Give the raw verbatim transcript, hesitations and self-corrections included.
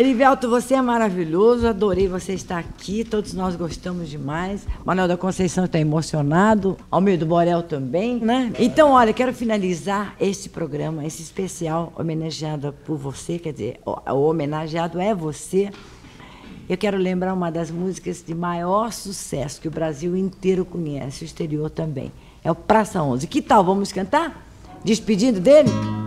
Herivelto, você é maravilhoso, adorei você estar aqui, todos nós gostamos demais. Manoel da Conceição está emocionado, Almir Borel também, né? Então, olha, quero finalizar este programa, esse especial homenageado por você, quer dizer, o homenageado é você. Eu quero lembrar uma das músicas de maior sucesso que o Brasil inteiro conhece, o exterior também. É o Praça Onze. Que tal, vamos cantar? Despedindo dele?